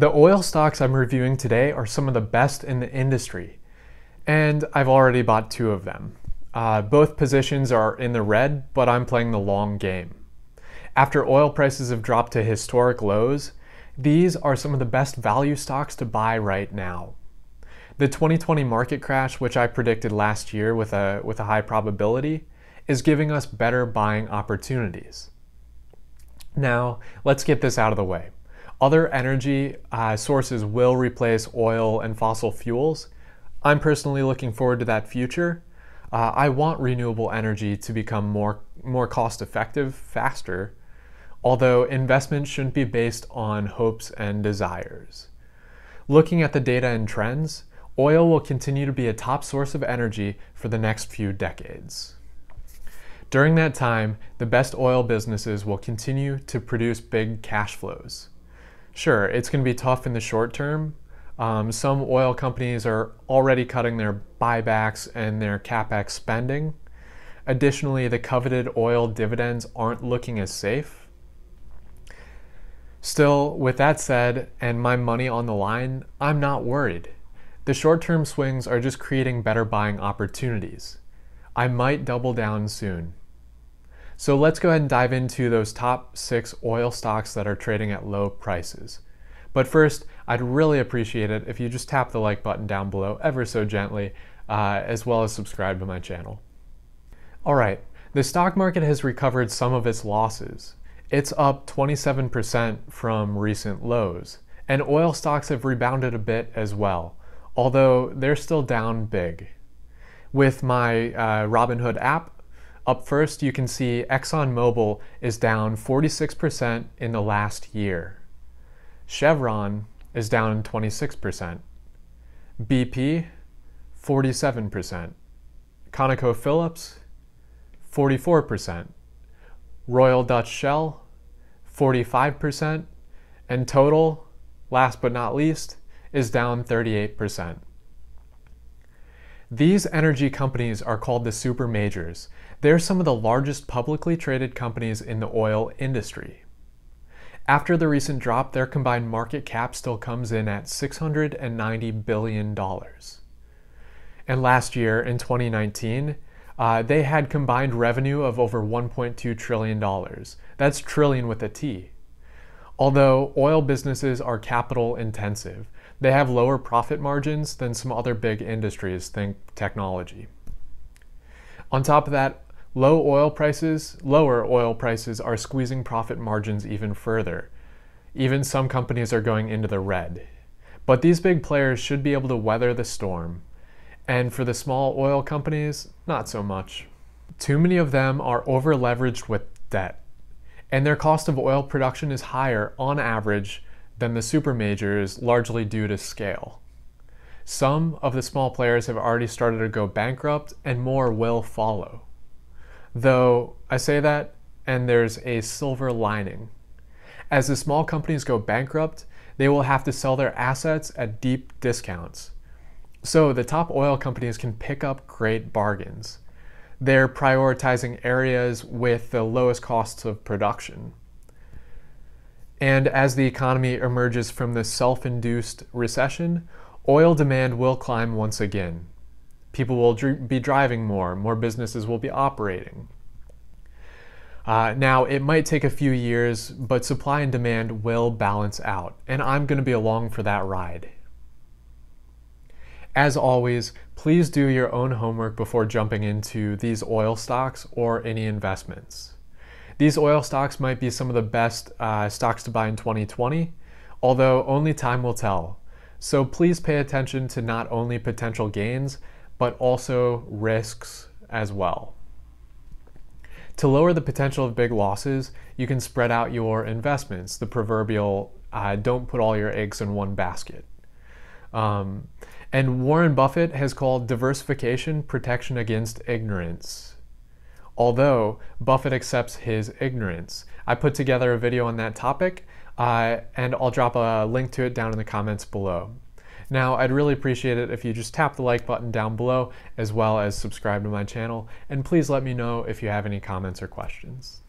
The oil stocks I'm reviewing today are some of the best in the industry, and I've already bought two of them. Both positions are in the red, but I'm playing the long game. After oil prices have dropped to historic lows, these are some of the best value stocks to buy right now. The 2020 market crash, which I predicted last year with a high probability, is giving us better buying opportunities. Now, let's get this out of the way. Other energy sources will replace oil and fossil fuels. I'm personally looking forward to that future. I want renewable energy to become more cost-effective, faster, although investment shouldn't be based on hopes and desires. Looking at the data and trends, oil will continue to be a top source of energy for the next few decades. During that time, the best oil businesses will continue to produce big cash flows. Sure, it's going to be tough in the short term. Some oil companies are already cutting their buybacks and their capex spending. Additionally, the coveted oil dividends aren't looking as safe. Still, with that said, and my money on the line, I'm not worried. The short-term swings are just creating better buying opportunities. I might double down soon. So let's go ahead and dive into those top 6 oil stocks that are trading at low prices. But first, I'd really appreciate it if you just tap the like button down below ever so gently, as well as subscribe to my channel. Alright, the stock market has recovered some of its losses. It's up 27% from recent lows, and oil stocks have rebounded a bit as well, although they're still down big. With my Robinhood app, up first you can see ExxonMobil is down 46% in the last year. Chevron is down 26%, BP 47%, ConocoPhillips 44%, Royal Dutch Shell 45%, and Total, last but not least, is down 38%. These energy companies are called the super majors. They're some of the largest publicly traded companies in the oil industry. After the recent drop, their combined market cap still comes in at $690 billion. And last year, in 2019, they had combined revenue of over $1.2 trillion. That's trillion with a T. Although oil businesses are capital intensive, they have lower profit margins than some other big industries, think technology. On top of that, lower oil prices are squeezing profit margins even further. Even some companies are going into the red. But these big players should be able to weather the storm. And for the small oil companies, not so much. Too many of them are over-leveraged with debt. And their cost of oil production is higher, on average, than the super majors, largely due to scale. Some of the small players have already started to go bankrupt, and more will follow. Though, I say that, and there's a silver lining. As the small companies go bankrupt, they will have to sell their assets at deep discounts. So the top oil companies can pick up great bargains. They're prioritizing areas with the lowest costs of production. And as the economy emerges from the self-induced recession, oil demand will climb once again. People will be driving more businesses will be operating. Now, it might take a few years, but supply and demand will balance out, and I'm going to be along for that ride. As always, please do your own homework before jumping into these oil stocks or any investments. These oil stocks might be some of the best stocks to buy in 2020, although only time will tell. So please pay attention to not only potential gains, but also risks as well. To lower the potential of big losses, you can spread out your investments, the proverbial don't put all your eggs in one basket. And Warren Buffett has called diversification protection against ignorance. Although Buffett accepts his ignorance. I put together a video on that topic, and I'll drop a link to it down in the comments below. Now, I'd really appreciate it if you just tap the like button down below, as well as subscribe to my channel, and please let me know if you have any comments or questions.